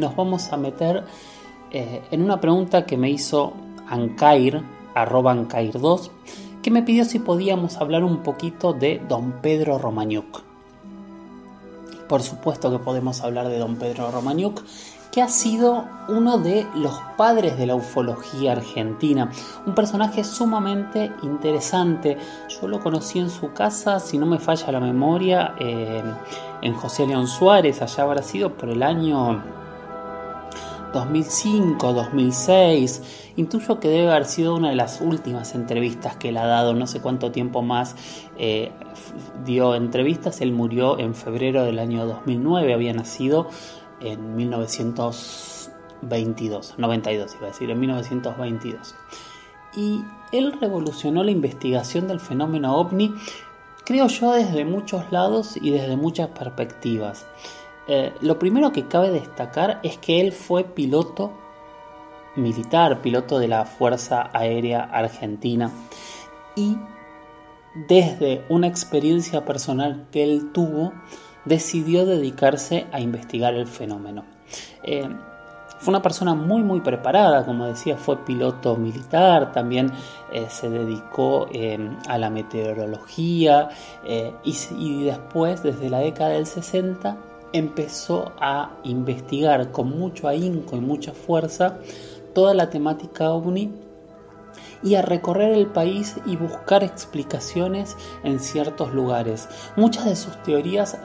nos vamos a meter en una pregunta que me hizo Ancair, @Ancair2, que me pidió si podíamos hablar un poquito de Don Pedro Romaniuk. Por supuesto que podemos hablar de Don Pedro Romaniuk, que ha sido uno de los padres de la ufología argentina. Un personaje sumamente interesante. Yo lo conocí en su casa, si no me falla la memoria, en José León Suárez. Allá habrá sido por el año 2005, 2006. Intuyo que debe haber sido una de las últimas entrevistas que él ha dado. No sé cuánto tiempo más dio entrevistas. Él murió en febrero del año 2009, había nacido en 1922. Y él revolucionó la investigación del fenómeno ovni, creo yo, desde muchos lados y desde muchas perspectivas. Lo primero que cabe destacar es que él fue piloto militar, piloto de la Fuerza Aérea Argentina, y desde una experiencia personal que él tuvo, decidió dedicarse a investigar el fenómeno. Fue una persona muy preparada, como decía, fue piloto militar, también se dedicó a la meteorología y después, desde la década del 60, empezó a investigar con mucho ahínco y mucha fuerza toda la temática ovni y a recorrer el país y buscar explicaciones en ciertos lugares. Muchas de sus teorías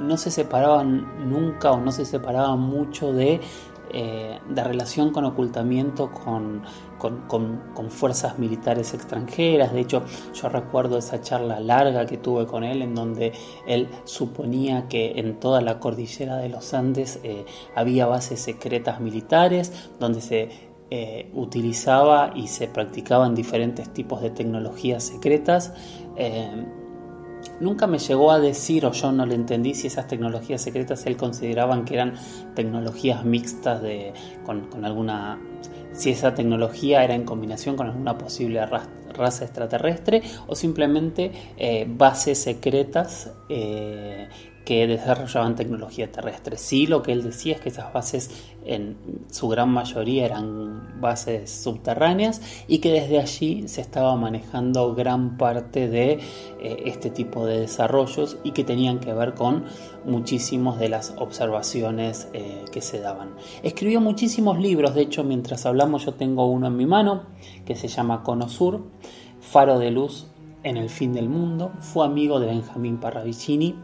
no se separaban nunca, o no se separaban mucho de relación con ocultamiento, con fuerzas militares extranjeras. De hecho, yo recuerdo esa charla larga que tuve con él, en donde él suponía que en toda la cordillera de los Andes había bases secretas militares, donde se utilizaba y se practicaban diferentes tipos de tecnologías secretas. Nunca me llegó a decir, o yo no le entendí, si esas tecnologías secretas él consideraban que eran tecnologías mixtas con alguna, si esa tecnología era en combinación con alguna posible raza extraterrestre, o simplemente bases secretas que desarrollaban tecnología terrestre. Sí, lo que él decía es que esas bases en su gran mayoría eran bases subterráneas y que desde allí se estaba manejando gran parte de este tipo de desarrollos, y que tenían que ver con muchísimas de las observaciones que se daban. Escribió muchísimos libros. De hecho, mientras hablamos yo tengo uno en mi mano que se llama Cono Sur, Faro de Luz en el Fin del Mundo. Fue amigo de Benjamín Parravicini.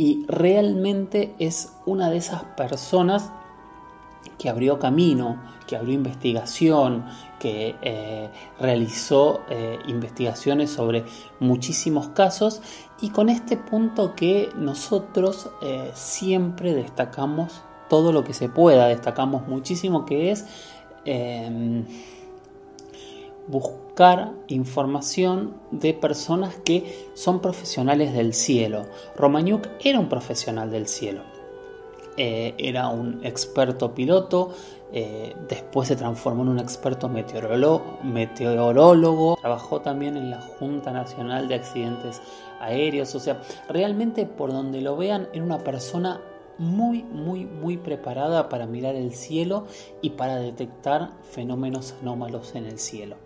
Y realmente es una de esas personas que abrió camino, que abrió investigación, que realizó investigaciones sobre muchísimos casos. Y con este punto que nosotros siempre destacamos todo lo que se pueda, destacamos muchísimo, que es buscar información de personas que son profesionales del cielo. Romaniuk era un profesional del cielo. Era un experto piloto, después se transformó en un experto meteorólogo, trabajó también en la Junta Nacional de Accidentes Aéreos. O sea, realmente por donde lo vean, era una persona muy preparada para mirar el cielo y para detectar fenómenos anómalos en el cielo.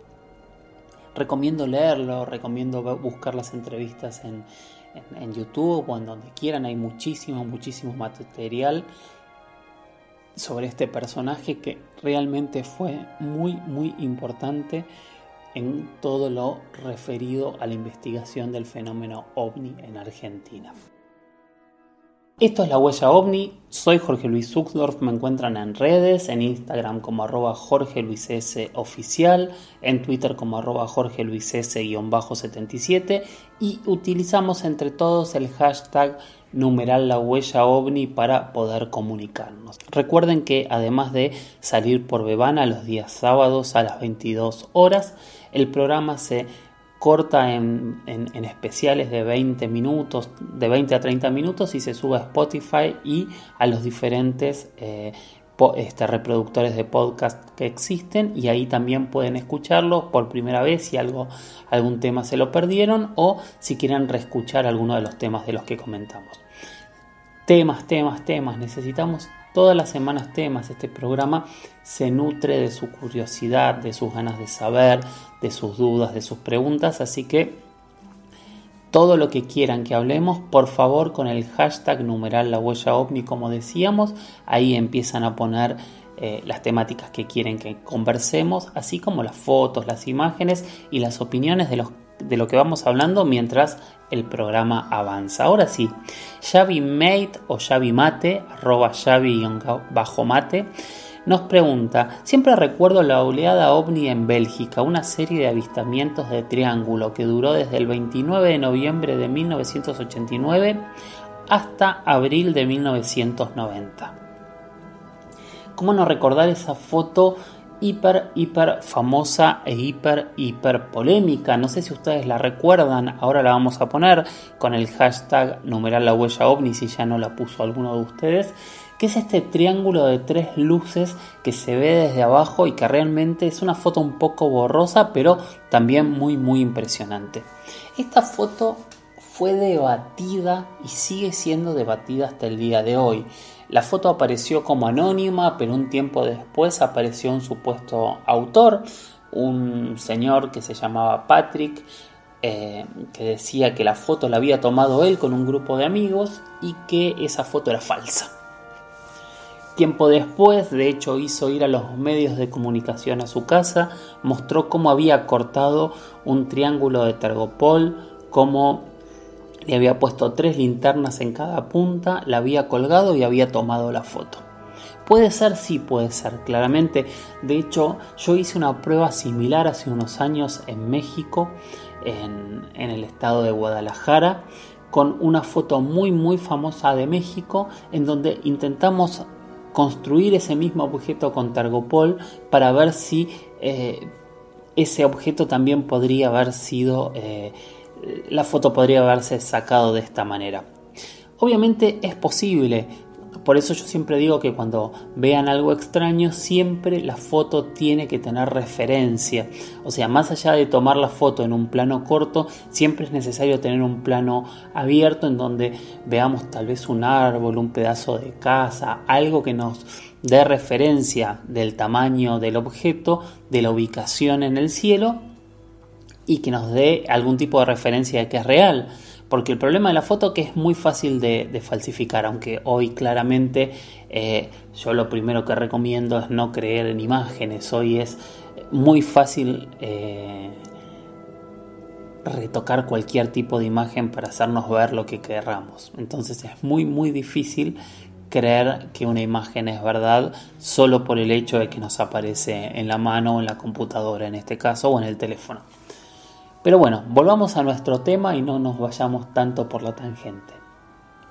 Recomiendo leerlo, recomiendo buscar las entrevistas en YouTube o en donde quieran. Hay muchísimo material sobre este personaje, que realmente fue muy importante en todo lo referido a la investigación del fenómeno ovni en Argentina. Esto es La Huella Ovni. Soy Jorge Luis Sucksdorf. Me encuentran en redes, en Instagram como @JorgeLuisSOficial, en Twitter como @JorgeLuisS_77, y utilizamos entre todos el hashtag #LaHuellaOvni para poder comunicarnos. Recuerden que además de salir por Bebana los días sábados a las 22 horas, el programa se corta en especiales de 20 minutos, de 20 a 30 minutos, y se sube a Spotify y a los diferentes reproductores de podcast que existen, y ahí también pueden escucharlo por primera vez si algún tema se lo perdieron, o si quieren reescuchar alguno de los temas de los que comentamos. Necesitamos Todas las semanas temas. Este programa se nutre de su curiosidad, de sus ganas de saber, de sus dudas, de sus preguntas. Así que todo lo que quieran que hablemos, por favor, con el hashtag numeral La Huella Ovni, como decíamos. Ahí empiezan a poner las temáticas que quieren que conversemos, así como las fotos, las imágenes y las opiniones de lo que vamos hablando mientras el programa avanza. Ahora sí, Yavi Mate o Yavi Mate, @Yavi_Mate, nos pregunta: siempre recuerdo la oleada ovni en Bélgica, una serie de avistamientos de triángulo que duró desde el 29 de noviembre de 1989 hasta abril de 1990. ¿Cómo no recordar esa foto hiper famosa e hiper polémica? No sé si ustedes la recuerdan, ahora la vamos a poner con el hashtag numeral La Huella Ovni si ya no la puso alguno de ustedes, que es este triángulo de tres luces que se ve desde abajo y que realmente es una foto un poco borrosa, pero también muy impresionante. Esta foto fue debatida y sigue siendo debatida hasta el día de hoy. La foto apareció como anónima, pero un tiempo después apareció un supuesto autor, un señor que se llamaba Patrick, que decía que la foto la había tomado él con un grupo de amigos y que esa foto era falsa. Tiempo después, de hecho, hizo ir a los medios de comunicación a su casa, mostró cómo había cortado un triángulo de Targopol, cómo le había puesto tres linternas en cada punta, la había colgado y había tomado la foto. Puede ser, sí, puede ser, claramente. De hecho, yo hice una prueba similar hace unos años en México, en el estado de Guadalajara, con una foto muy famosa de México, en donde intentamos construir ese mismo objeto con Targopol para ver si ese objeto también podría haber sido... La foto podría haberse sacado de esta manera. Obviamente es posible, por eso yo siempre digo que cuando vean algo extraño, siempre la foto tiene que tener referencia. O sea, más allá de tomar la foto en un plano corto, siempre es necesario tener un plano abierto en donde veamos tal vez un árbol, un pedazo de casa, algo que nos dé referencia del tamaño del objeto, de la ubicación en el cielo, y que nos dé algún tipo de referencia de que es real, porque el problema de la foto es que es muy fácil de falsificar, aunque hoy claramente yo lo primero que recomiendo es no creer en imágenes. Hoy es muy fácil retocar cualquier tipo de imagen para hacernos ver lo que querramos, entonces es muy difícil creer que una imagen es verdad solo por el hecho de que nos aparece en la mano o en la computadora en este caso o en el teléfono. Pero bueno, volvamos a nuestro tema y no nos vayamos tanto por la tangente.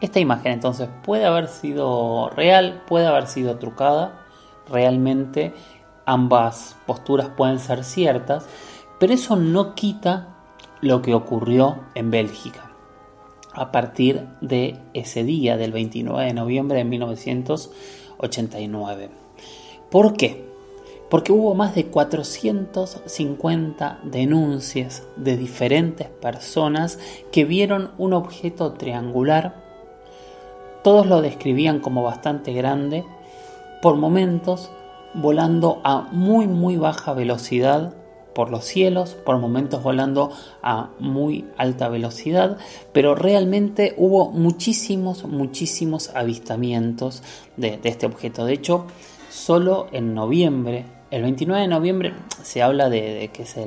Esta imagen entonces puede haber sido real, puede haber sido trucada. Realmente ambas posturas pueden ser ciertas, pero eso no quita lo que ocurrió en Bélgica a partir de ese día del 29 de noviembre de 1989. ¿Por qué? Porque hubo más de 450 denuncias de diferentes personas que vieron un objeto triangular. Todos lo describían como bastante grande, por momentos volando a muy baja velocidad por los cielos, por momentos volando a muy alta velocidad, pero realmente hubo muchísimos avistamientos de este objeto. De hecho, solo en noviembre, el 29 de noviembre se habla de que es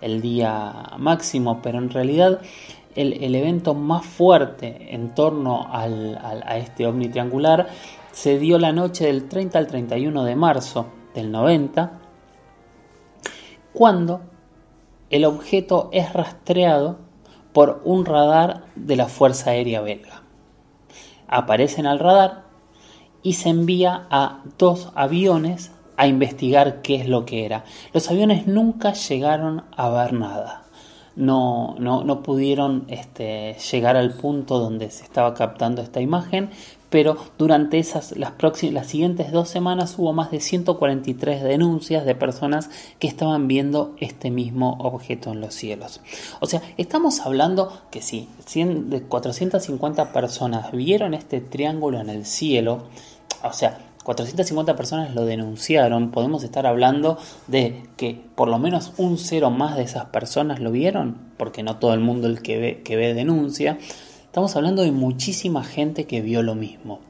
el día máximo, pero en realidad el evento más fuerte en torno a este ovni triangular se dio la noche del 30 al 31 de marzo del 90, cuando el objeto es rastreado por un radar de la Fuerza Aérea Belga. Aparece en el radar y se envía a dos aviones a investigar qué es lo que era. Los aviones nunca llegaron a ver nada. No pudieron llegar al punto donde se estaba captando esta imagen, pero durante las siguientes 2 semanas hubo más de 143 denuncias de personas que estaban viendo este mismo objeto en los cielos. O sea, estamos hablando que si 450 personas vieron este triángulo en el cielo, o sea, 450 personas lo denunciaron, podemos estar hablando de que por lo menos un cero más de esas personas lo vieron, porque no todo el mundo el que ve denuncia. Estamos hablando de muchísima gente que vio lo mismo,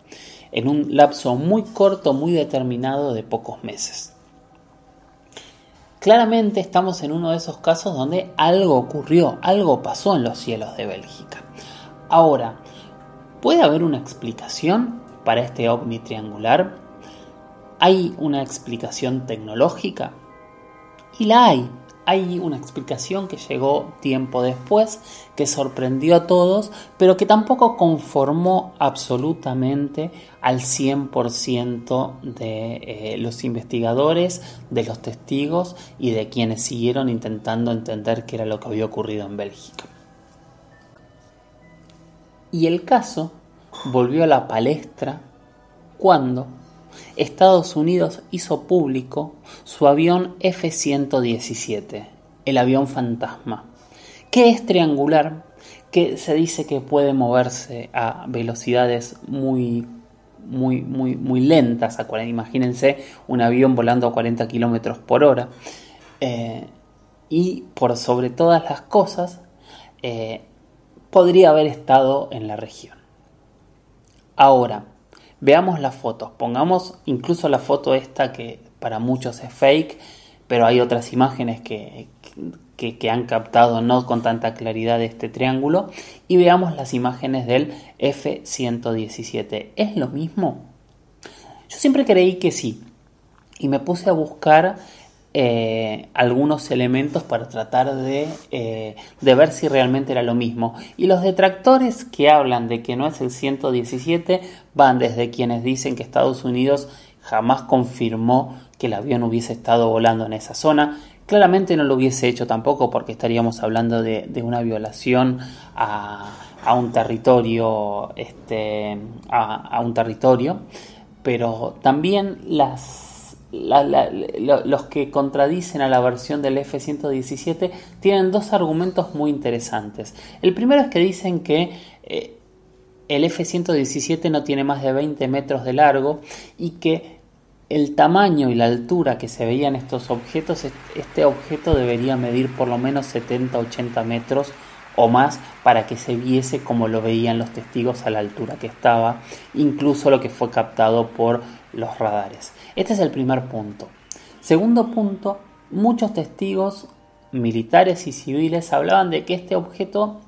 en un lapso muy corto, muy determinado de pocos meses. Claramente estamos en uno de esos casos donde algo ocurrió, algo pasó en los cielos de Bélgica. Ahora, ¿puede haber una explicación para este ovni triangular? ¿Hay una explicación tecnológica? Y la hay. Hay una explicación que llegó tiempo después, que sorprendió a todos, pero que tampoco conformó absolutamente al 100% de los investigadores, de los testigos y de quienes siguieron intentando entender qué era lo que había ocurrido en Bélgica. Y el caso volvió a la palestra cuando Estados Unidos hizo público su avión F-117, el avión fantasma, que es triangular, que se dice que puede moverse a velocidades muy lentas. Imagínense un avión volando a 40 kilómetros por hora. Y por sobre todas las cosas, podría haber estado en la región. Ahora, veamos las fotos, pongamos incluso la foto esta que para muchos es fake, pero hay otras imágenes que han captado no con tanta claridad este triángulo, y veamos las imágenes del F-117. ¿Es lo mismo? Yo siempre creí que sí, y me puse a buscar algunos elementos para tratar de ver si realmente era lo mismo. Y los detractores que hablan de que no es el 117 van desde quienes dicen que Estados Unidos jamás confirmó que el avión hubiese estado volando en esa zona. Claramente no lo hubiese hecho tampoco, porque estaríamos hablando de una violación a un territorio, a un territorio. Pero también los que contradicen a la versión del F-117 tienen dos argumentos muy interesantes. El primero es que dicen que el F-117 no tiene más de 20 metros de largo y que el tamaño y la altura que se veían estos objetos, este objeto debería medir por lo menos 70-80 metros o más para que se viese como lo veían los testigos a la altura que estaba, incluso lo que fue captado por los radares. Este es el primer punto. Segundo punto, muchos testigos militares y civiles hablaban de que este objeto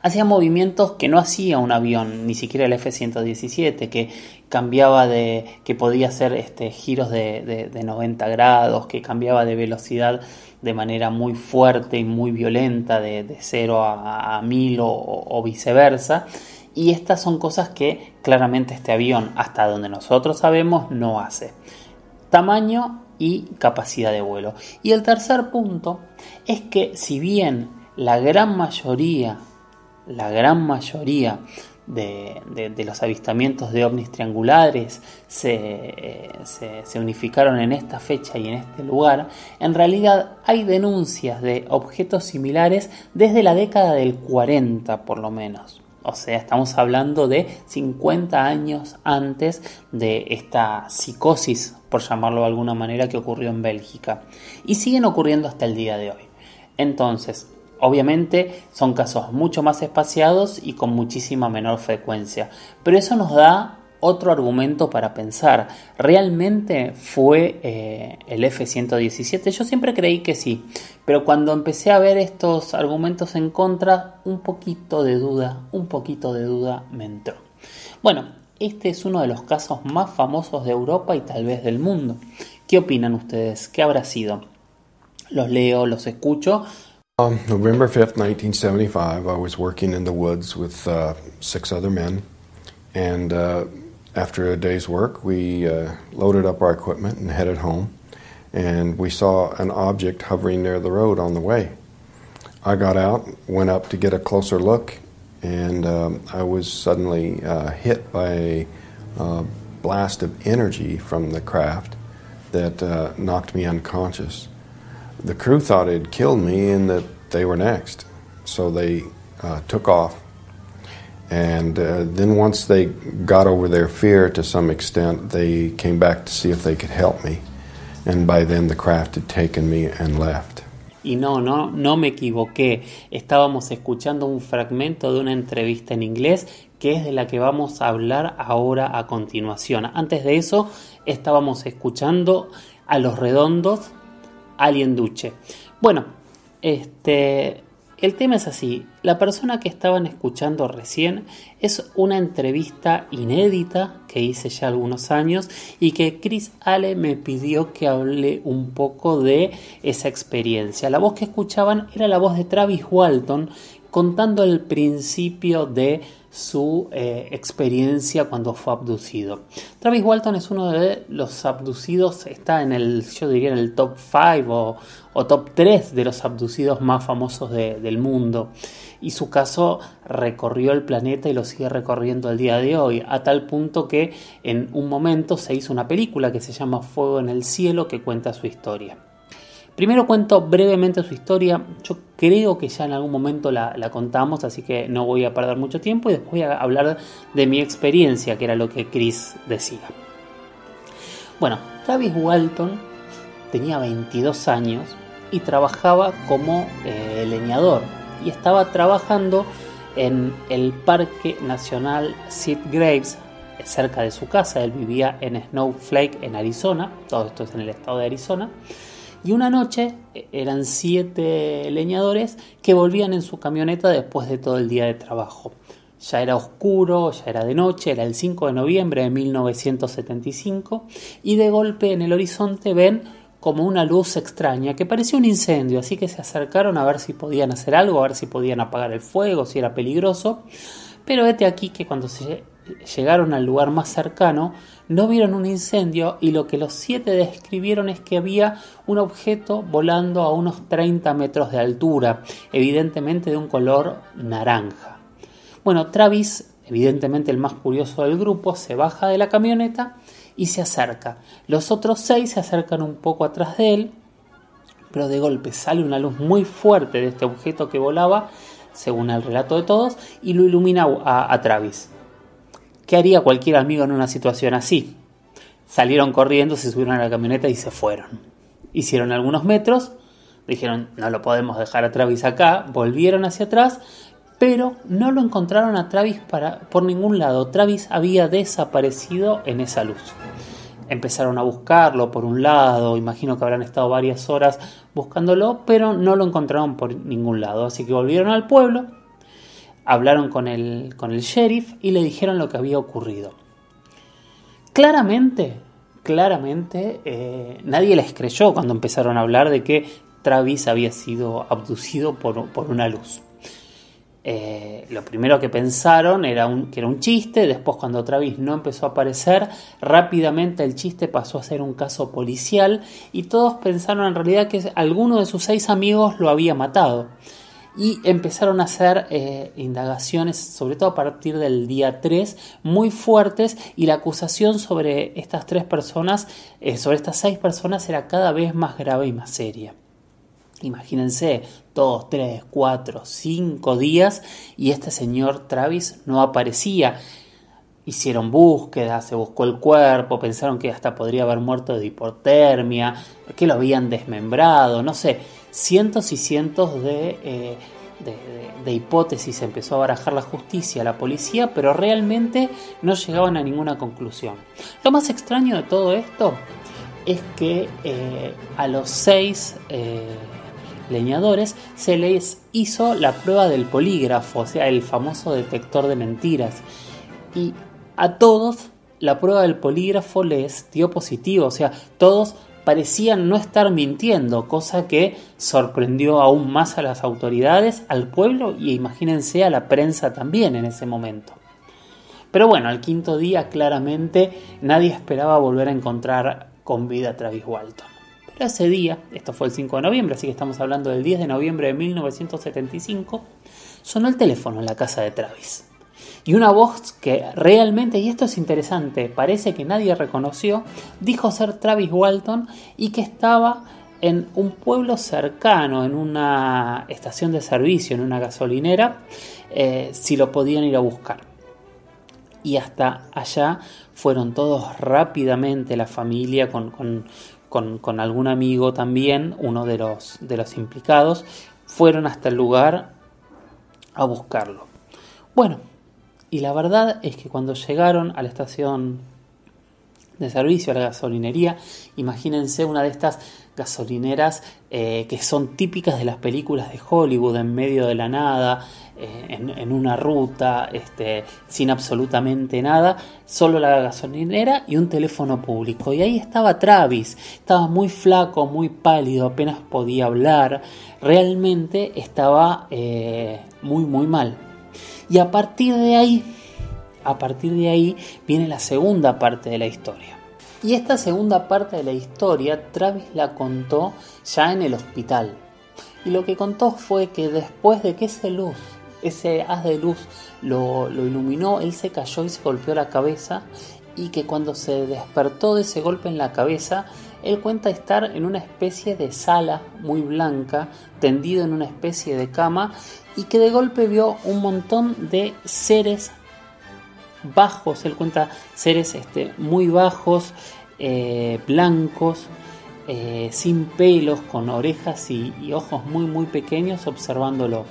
hacía movimientos que no hacía un avión, ni siquiera el F-117, que cambiaba que podía hacer giros de 90 grados, que cambiaba de velocidad de manera muy fuerte y muy violenta, de 0 a 1000 o viceversa. Y estas son cosas que claramente este avión, hasta donde nosotros sabemos, no hace. Tamaño y capacidad de vuelo. Y el tercer punto es que si bien la gran mayoría de los avistamientos de ovnis triangulares se unificaron en esta fecha y en este lugar, en realidad hay denuncias de objetos similares desde la década del 40 por lo menos. O sea, estamos hablando de 50 años antes de esta psicosis, por llamarlo de alguna manera, que ocurrió en Bélgica. Y siguen ocurriendo hasta el día de hoy. Entonces, obviamente son casos mucho más espaciados y con muchísima menor frecuencia. Pero eso nos da otro argumento para pensar. ¿Realmente fue el F-117? Yo siempre creí que sí. Pero cuando empecé a ver estos argumentos en contra, un poquito de duda me entró. Bueno, este es uno de los casos más famosos de Europa y tal vez del mundo. ¿Qué opinan ustedes? ¿Qué habrá sido? Los leo, los escucho. On November 5th, 1975, I was working in the woods with six other men. And after a day's work, we loaded up our equipment and headed home. And we saw an object hovering near the road on the way. I got out, went up to get a closer look, and I was suddenly hit by a blast of energy from the craft that knocked me unconscious. The crew thought it had killed me and that they were next, so they took off. And then once they got over their fear to some extent, they came back to see if they could help me. And by then the craft had taken me and left. Y no me equivoqué. Estábamos escuchando un fragmento de una entrevista en inglés que es de la que vamos a hablar ahora a continuación. Antes de eso, estábamos escuchando a Los Redondos, Alien Duche. Bueno, el tema es así. La persona que estaban escuchando recién es una entrevista inédita que hice ya algunos años y que Chris Ale me pidió que hable un poco de esa experiencia. La voz que escuchaban era la voz de Travis Walton contando el principio de su experiencia cuando fue abducido. Travis Walton es uno de los abducidos, está en el, yo diría, en el top 5 o top 3 de los abducidos más famosos del mundo. Y su caso recorrió el planeta y lo sigue recorriendo al día de hoy, a tal punto que en un momento se hizo una película que se llama Fuego en el Cielo, que cuenta su historia. Primero cuento brevemente su historia, yo creo que ya en algún momento la contamos, así que no voy a perder mucho tiempo y después voy a hablar de mi experiencia, que era lo que Chris decía. Bueno, Travis Walton tenía 22 años y trabajaba como leñador y estaba trabajando en el Parque Nacional Sitgreaves, cerca de su casa. Él vivía en Snowflake, en Arizona, todo esto es en el estado de Arizona. Y una noche eran 7 leñadores que volvían en su camioneta después de todo el día de trabajo. Ya era oscuro, ya era de noche, era el 5 de noviembre de 1975 y de golpe en el horizonte ven como una luz extraña que parecía un incendio, así que se acercaron a ver si podían hacer algo, a ver si podían apagar el fuego, si era peligroso. Pero vete aquí que cuando se llegaron al lugar más cercano, no vieron un incendio y lo que los 7 describieron es que había un objeto volando a unos 30 metros de altura, evidentemente de un color naranja. Bueno, Travis, evidentemente el más curioso del grupo, se baja de la camioneta y se acerca. Los otros 6 se acercan un poco atrás de él, pero de golpe sale una luz muy fuerte de este objeto que volaba, según el relato de todos, y lo ilumina a Travis. ¿Qué haría cualquier amigo en una situación así? Salieron corriendo, se subieron a la camioneta y se fueron. Hicieron algunos metros, dijeron, no lo podemos dejar a Travis acá, volvieron hacia atrás, pero no lo encontraron a Travis por ningún lado. Travis había desaparecido en esa luz. Empezaron a buscarlo por un lado, imagino que habrán estado varias horas buscándolo, pero no lo encontraron por ningún lado. Así que volvieron al pueblo. Hablaron con el sheriff y le dijeron lo que había ocurrido. Claramente, nadie les creyó cuando empezaron a hablar de que Travis había sido abducido por una luz. Lo primero que pensaron era un chiste, después cuando Travis no empezó a aparecer, rápidamente el chiste pasó a ser un caso policial y todos pensaron en realidad que alguno de sus 6 amigos lo había matado. Y empezaron a hacer indagaciones, sobre todo a partir del día 3, muy fuertes. Y la acusación sobre estas 3 personas, sobre estas 6 personas, era cada vez más grave y más seria. Imagínense, 2, 3, 4, 5 días y este señor Travis no aparecía. Hicieron búsquedas, se buscó el cuerpo, pensaron que hasta podría haber muerto de hipotermia, que lo habían desmembrado, no sé. Cientos y cientos de hipótesis empezó a barajar la justicia, la policía, pero realmente no llegaban a ninguna conclusión. Lo más extraño de todo esto es que a los 6... leñadores se les hizo la prueba del polígrafo, o sea, el famoso detector de mentiras. Y a todos la prueba del polígrafo les dio positivo, o sea, todos parecían no estar mintiendo, cosa que sorprendió aún más a las autoridades, al pueblo y imagínense a la prensa también en ese momento. Pero bueno, al 5.º día claramente nadie esperaba volver a encontrar con vida a Travis Walton. Pero ese día, esto fue el 5 de noviembre, así que estamos hablando del 10 de noviembre de 1975, sonó el teléfono en la casa de Travis. Y una voz que realmente, y esto es interesante, parece que nadie reconoció, dijo ser Travis Walton y que estaba en un pueblo cercano, en una estación de servicio, en una gasolinera, si lo podían ir a buscar. Y hasta allá fueron todos rápidamente, la familia con algún amigo también, uno de los implicados, fueron hasta el lugar a buscarlo. Bueno, y la verdad es que cuando llegaron a la estación de servicio, a la gasolinería, imagínense una de estas gasolineras que son típicas de las películas de Hollywood, en medio de la nada, en una ruta, sin absolutamente nada, solo la gasolinera y un teléfono público. Y ahí estaba Travis, estaba muy flaco, muy pálido, apenas podía hablar, realmente estaba muy muy mal. Y a partir de ahí viene la segunda parte de la historia. Y esta segunda parte de la historia Travis la contó ya en el hospital. Y lo que contó fue que después de que ese haz de luz lo iluminó, él se cayó y se golpeó la cabeza, y que cuando se despertó de ese golpe en la cabeza, él cuenta estar en una especie de sala muy blanca, tendido en una especie de cama, y que de golpe vio un montón de seres bajos, él cuenta seres muy bajos, blancos, sin pelos, con orejas y ojos muy muy pequeños, observándolo.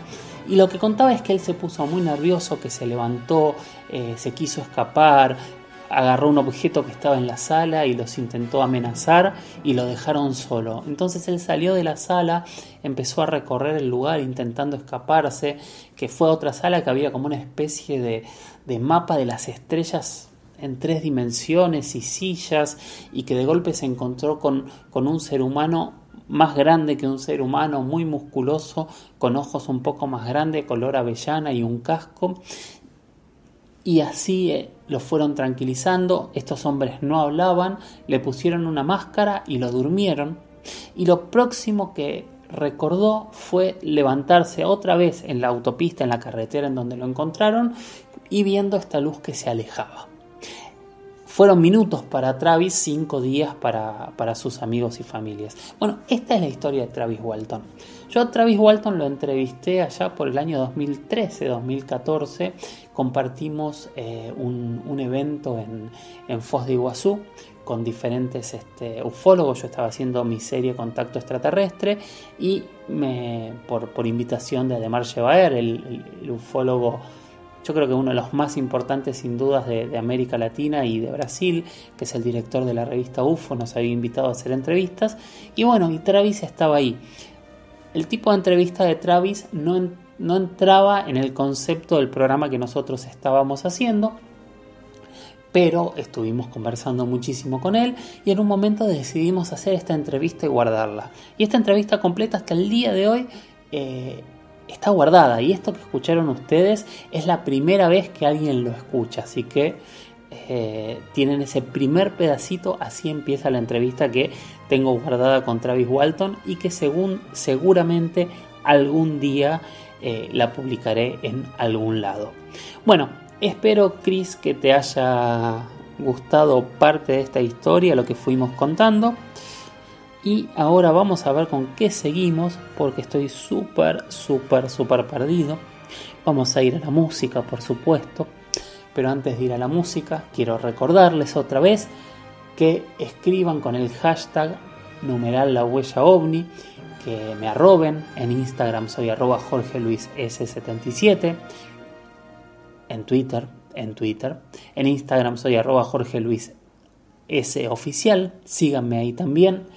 Y lo que contaba es que él se puso muy nervioso, que se levantó, se quiso escapar, agarró un objeto que estaba en la sala y los intentó amenazar y lo dejaron solo. Entonces él salió de la sala, empezó a recorrer el lugar intentando escaparse, que fue a otra sala que había como una especie de mapa de las estrellas en 3 dimensiones y sillas, y que de golpe se encontró con un ser humano más grande que un ser humano, muy musculoso, con ojos un poco más grandes, color avellana y un casco. Y así lo fueron tranquilizando. Estos hombres no hablaban, le pusieron una máscara y lo durmieron. Y lo próximo que recordó fue levantarse otra vez en la autopista, en la carretera en donde lo encontraron, y viendo esta luz que se alejaba. Fueron minutos para Travis, 5 días para sus amigos y familias. Bueno, esta es la historia de Travis Walton. Yo a Travis Walton lo entrevisté allá por el año 2013-2014. Compartimos un evento en Foz de Iguazú con diferentes ufólogos. Yo estaba haciendo mi serie Contacto Extraterrestre y por invitación de Ademar Jevaer, el ufólogo, yo creo que uno de los más importantes sin dudas de América Latina y de Brasil, que es el director de la revista UFO, nos había invitado a hacer entrevistas. Y bueno, y Travis estaba ahí. El tipo de entrevista de Travis no entraba en el concepto del programa que nosotros estábamos haciendo, pero estuvimos conversando muchísimo con él y en un momento decidimos hacer esta entrevista y guardarla. Y esta entrevista completa hasta el día de hoy está guardada, y esto que escucharon ustedes es la primera vez que alguien lo escucha, así que tienen ese primer pedacito. Así empieza la entrevista que tengo guardada con Travis Walton y que seguramente algún día la publicaré en algún lado. Bueno, espero, Chris, que te haya gustado parte de esta historia, lo que fuimos contando. Y ahora vamos a ver con qué seguimos, porque estoy súper perdido. Vamos a ir a la música, por supuesto. Pero antes de ir a la música, quiero recordarles otra vez que escriban con el hashtag #LaHuellaOvni, que me arroben. En Instagram soy @JorgeLuisS77. En Twitter. En Instagram soy @JorgeLuisSOficial. Síganme ahí también.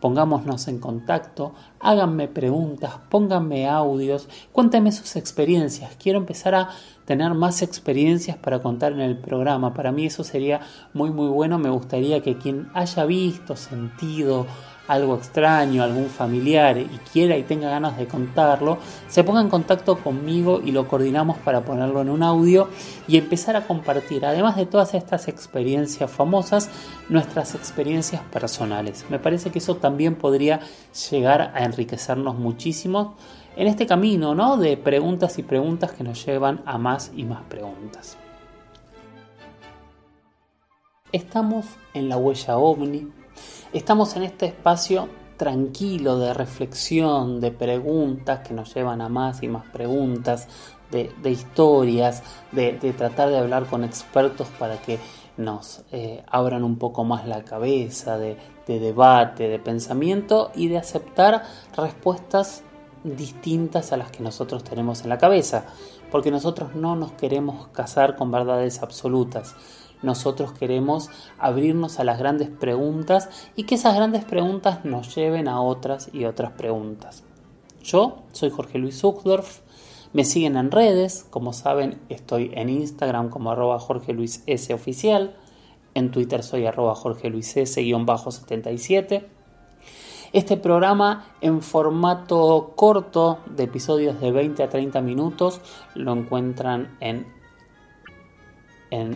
Pongámonos en contacto, háganme preguntas, pónganme audios, cuéntenme sus experiencias. Quiero empezar a tener más experiencias para contar en el programa. Para mí eso sería muy muy bueno. Me gustaría que quien haya visto, sentido algo extraño, algún familiar y quiera y tenga ganas de contarlo, se ponga en contacto conmigo y lo coordinamos para ponerlo en un audio y empezar a compartir, además de todas estas experiencias famosas, nuestras experiencias personales. Me parece que eso también podría llegar a enriquecernos muchísimo en este camino, ¿no?, de preguntas y preguntas que nos llevan a más y más preguntas. Estamos en La Huella Ovni. Estamos en este espacio tranquilo, de reflexión, de preguntas que nos llevan a más y más preguntas, de historias, de tratar de hablar con expertos para que nos abran un poco más la cabeza, de debate, de pensamiento y de aceptar respuestas distintas a las que nosotros tenemos en la cabeza, porque nosotros no nos queremos casar con verdades absolutas. Nosotros queremos abrirnos a las grandes preguntas y que esas grandes preguntas nos lleven a otras y otras preguntas. Yo soy Jorge Luis Sucksdorf, me siguen en redes, como saben estoy en Instagram como @jorgeluisoficial, en Twitter soy @jorgeluiss_77. Este programa en formato corto de episodios de 20 a 30 minutos lo encuentran en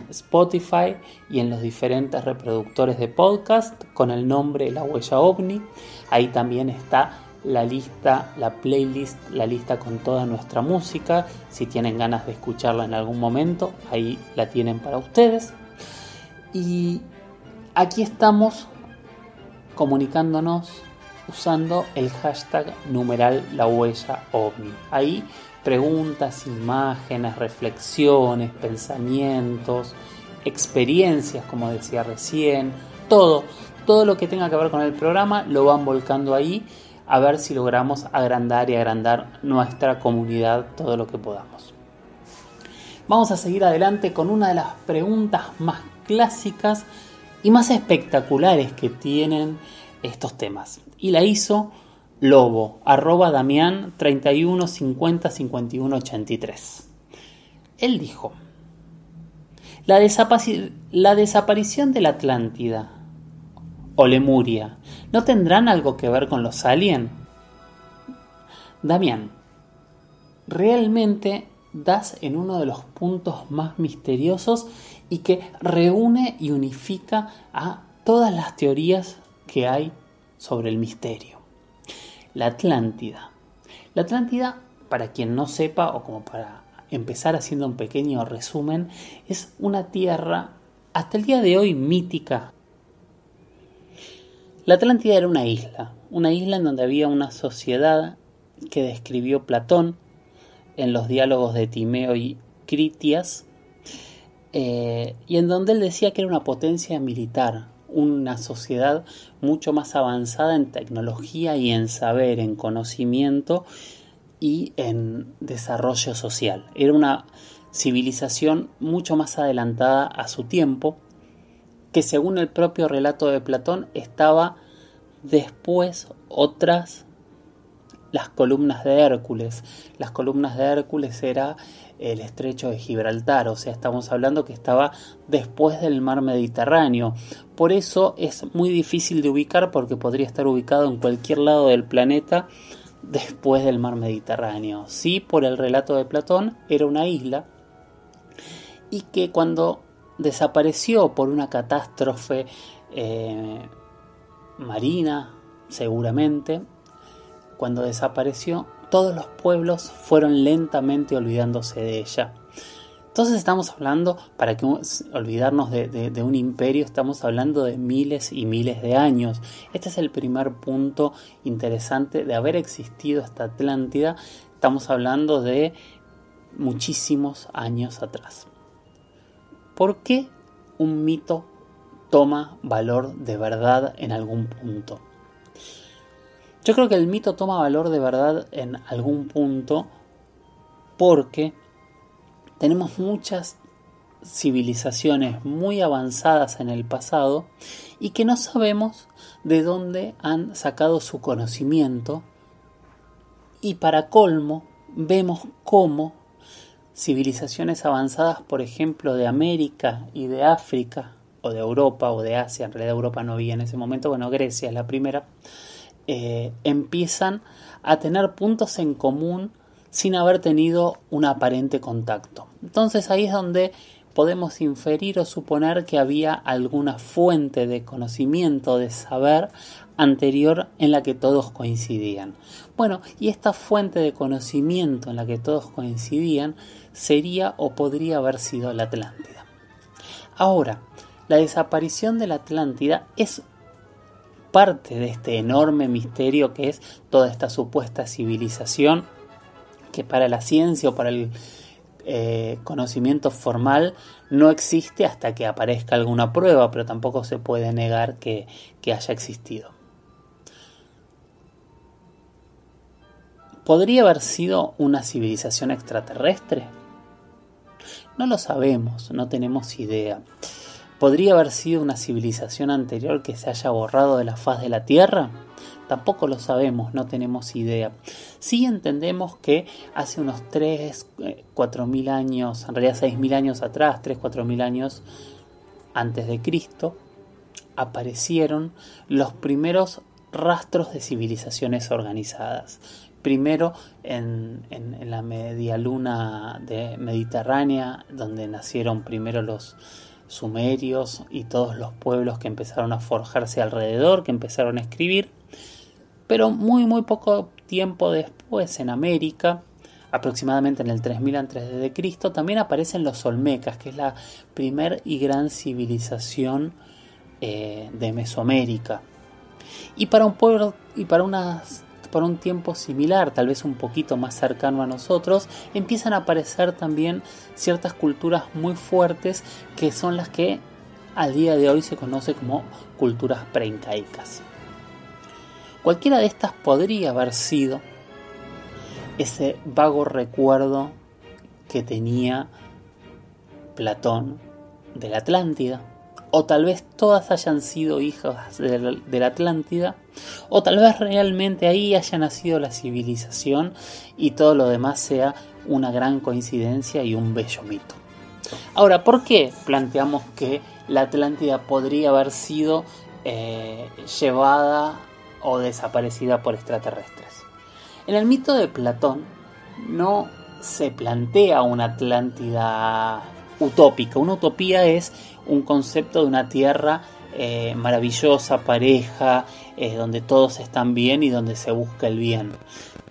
Spotify y en los diferentes reproductores de podcast con el nombre La Huella Ovni. Ahí también está la playlist con toda nuestra música. Si tienen ganas de escucharla en algún momento, ahí la tienen para ustedes. Y aquí estamos comunicándonos usando el hashtag #LaHuellaOvni. Ahí preguntas, imágenes, reflexiones, pensamientos, experiencias, como decía recién, todo lo que tenga que ver con el programa lo van volcando ahí, a ver si logramos agrandar nuestra comunidad todo lo que podamos. Vamos a seguir adelante con una de las preguntas más clásicas y más espectaculares que tienen estos temas, y la hizo Lobo, @Damián 31505183. Él dijo: la desaparición de la Atlántida o Lemuria, ¿no tendrán algo que ver con los aliens? Damián, realmente das en uno de los puntos más misteriosos y que reúne y unifica a todas las teorías que hay sobre el misterio. La Atlántida. La Atlántida, para quien no sepa, o como para empezar haciendo un pequeño resumen, es una tierra hasta el día de hoy mítica. La Atlántida era una isla en donde había una sociedad que describió Platón en los diálogos de Timeo y Critias, y en donde él decía que era una potencia militar, una sociedad mucho más avanzada en tecnología y en saber, en conocimiento y en desarrollo social. Era una civilización mucho más adelantada a su tiempo, que según el propio relato de Platón estaba después o tras las columnas de Hércules. Las columnas de Hércules era el estrecho de Gibraltar, o sea, estamos hablando que estaba después del mar Mediterráneo. Por eso es muy difícil de ubicar, porque podría estar ubicado en cualquier lado del planeta después del mar Mediterráneo. Sí, por el relato de Platón era una isla, y que cuando desapareció por una catástrofe marina, seguramente, cuando desapareció, todos los pueblos fueron lentamente olvidándose de ella. Entonces estamos hablando, para que olvidarnos de un imperio, estamos hablando de miles y miles de años. Este es el primer punto interesante de haber existido esta Atlántida. Estamos hablando de muchísimos años atrás. ¿Por qué un mito toma valor de verdad en algún punto? Yo creo que el mito toma valor de verdad en algún punto porque tenemos muchas civilizaciones muy avanzadas en el pasado y que no sabemos de dónde han sacado su conocimiento, y para colmo vemos cómo civilizaciones avanzadas, por ejemplo, de América y de África, o de Europa o de Asia, en realidad Europa no había en ese momento, bueno, Grecia es la primera, empiezan a tener puntos en común sin haber tenido un aparente contacto. Entonces ahí es donde podemos inferir o suponer que había alguna fuente de conocimiento, de saber anterior en la que todos coincidían. Bueno, y esta fuente de conocimiento en la que todos coincidían sería o podría haber sido la Atlántida. Ahora, la desaparición de la Atlántida es parte de este enorme misterio que es toda esta supuesta civilización que para la ciencia o para el conocimiento formal no existe hasta que aparezca alguna prueba, pero tampoco se puede negar que haya existido. ¿Podría haber sido una civilización extraterrestre? No lo sabemos, no tenemos idea. ¿Podría haber sido una civilización anterior que se haya borrado de la faz de la Tierra? Tampoco lo sabemos, no tenemos idea. Sí entendemos que hace unos 3-4.000 años, en realidad 6.000 años atrás, 3-4.000 años antes de Cristo, aparecieron los primeros rastros de civilizaciones organizadas. Primero en la medialuna mediterránea, donde nacieron primero los sumerios y todos los pueblos que empezaron a forjarse alrededor, que empezaron a escribir. Pero muy poco tiempo después, en América, aproximadamente en el 3000 a.C., también aparecen los Olmecas, que es la primer y gran civilización de Mesoamérica. Y para un pueblo y para un tiempo similar, tal vez un poquito más cercano a nosotros, empiezan a aparecer también ciertas culturas muy fuertes que son las que al día de hoy se conoce como culturas preincaicas. Cualquiera de estas podría haber sido ese vago recuerdo que tenía Platón de la Atlántida, o tal vez todas hayan sido hijas de la Atlántida, o tal vez realmente ahí haya nacido la civilización y todo lo demás sea una gran coincidencia y un bello mito. Ahora, ¿por qué planteamos que la Atlántida podría haber sido llevada o desaparecida por extraterrestres? En el mito de Platón no se plantea una Atlántida utópica. Una utopía es un concepto de una tierra maravillosa, pareja, donde todos están bien y donde se busca el bien.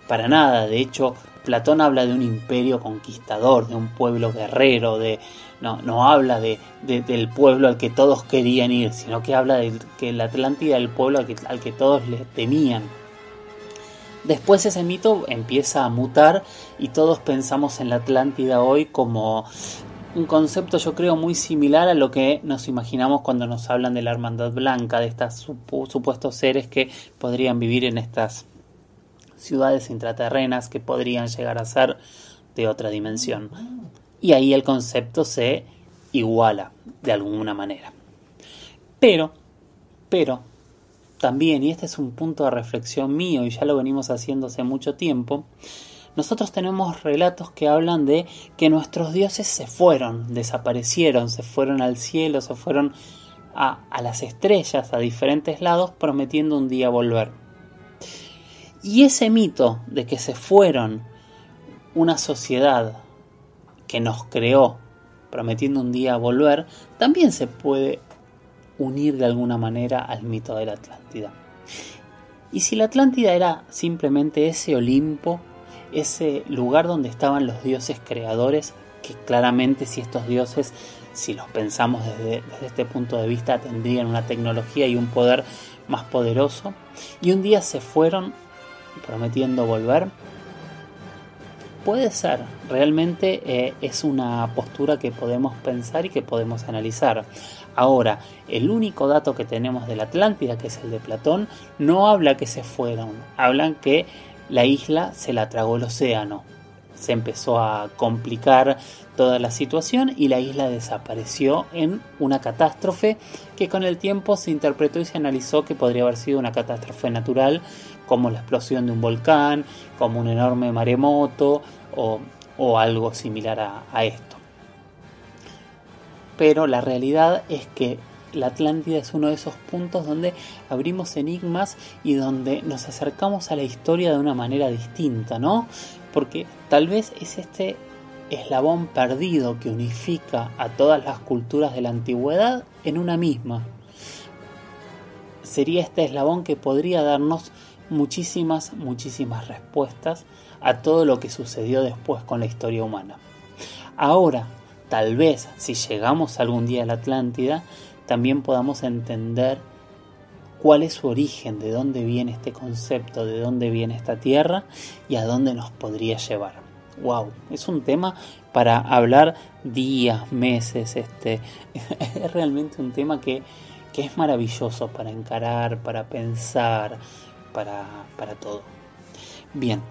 Para nada. De hecho, Platón habla de un imperio conquistador, de un pueblo guerrero, no habla del pueblo al que todos querían ir, sino que habla de que la Atlántida es el pueblo al que todos le temían. Después ese mito empieza a mutar y todos pensamos en la Atlántida hoy como un concepto, yo creo, muy similar a lo que nos imaginamos cuando nos hablan de la Hermandad Blanca, de estos supuestos seres que podrían vivir en estas ciudades intraterrenas que podrían llegar a ser de otra dimensión. Y ahí el concepto se iguala de alguna manera. Pero también, y este es un punto de reflexión mío y ya lo venimos haciendo hace mucho tiempo, nosotros tenemos relatos que hablan de que nuestros dioses se fueron, desaparecieron, se fueron al cielo, se fueron a las estrellas, a diferentes lados, prometiendo un día volver. Y ese mito de que se fueron una sociedad que nos creó, prometiendo un día volver, también se puede unir de alguna manera al mito de la Atlántida. Y si la Atlántida era simplemente ese Olimpo, ese lugar donde estaban los dioses creadores, que claramente si estos dioses, si los pensamos desde este punto de vista, tendrían una tecnología y un poder más poderoso, y un día se fueron prometiendo volver, puede ser, realmente es una postura que podemos pensar y que podemos analizar. Ahora, el único dato que tenemos de la Atlántida, que es el de Platón, no habla que se fueron, hablan que la isla se la tragó el océano. Se empezó a complicar toda la situación y la isla desapareció en una catástrofe que con el tiempo se interpretó y se analizó que podría haber sido una catástrofe natural, como la explosión de un volcán, como un enorme maremoto o algo similar a esto. Pero la realidad es que la Atlántida es uno de esos puntos donde abrimos enigmas y donde nos acercamos a la historia de una manera distinta, ¿no? Porque tal vez es este eslabón perdido que unifica a todas las culturas de la antigüedad en una misma. Sería este eslabón que podría darnos muchísimas respuestas a todo lo que sucedió después con la historia humana. Ahora, tal vez si llegamos algún día a la Atlántida, también podamos entender cuál es su origen, de dónde viene este concepto, de dónde viene esta tierra y a dónde nos podría llevar. Wow, es un tema para hablar días, meses, es realmente un tema que es maravilloso para encarar, para pensar, para todo. Bien,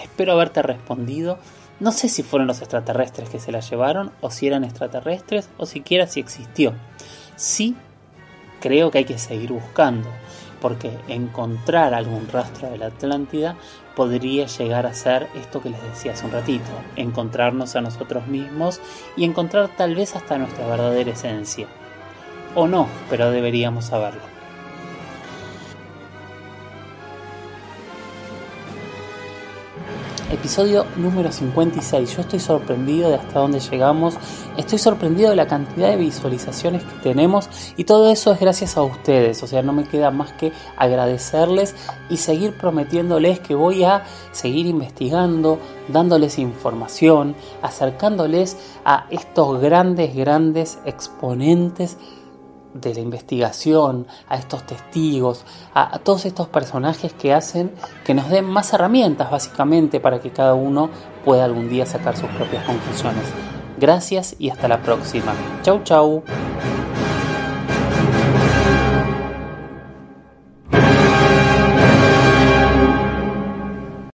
espero haberte respondido. No sé si fueron los extraterrestres que se la llevaron, o si eran extraterrestres, o siquiera si existió. Sí, creo que hay que seguir buscando, porque encontrar algún rastro de la Atlántida podría llegar a ser esto que les decía hace un ratito, encontrarnos a nosotros mismos y encontrar tal vez hasta nuestra verdadera esencia. O no, pero deberíamos saberlo. Episodio número 56. Yo estoy sorprendido de hasta dónde llegamos. Estoy sorprendido de la cantidad de visualizaciones que tenemos. Y todo eso es gracias a ustedes. O sea, no me queda más que agradecerles y seguir prometiéndoles que voy a seguir investigando, dándoles información, acercándoles a estos grandes exponentes de la investigación, a estos testigos, a todos estos personajes que hacen que nos den más herramientas básicamente para que cada uno pueda algún día sacar sus propias conclusiones. Gracias y hasta la próxima. Chau.